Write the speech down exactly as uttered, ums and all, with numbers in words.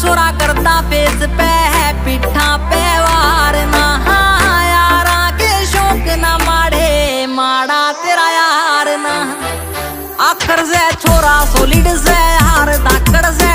छोरा करता फेस पे है पिठा पे वार ना यारा के शौक ना माड़े माड़ा तेरा यार ना आखर से छोरा सोलिड से हार दाकड़ से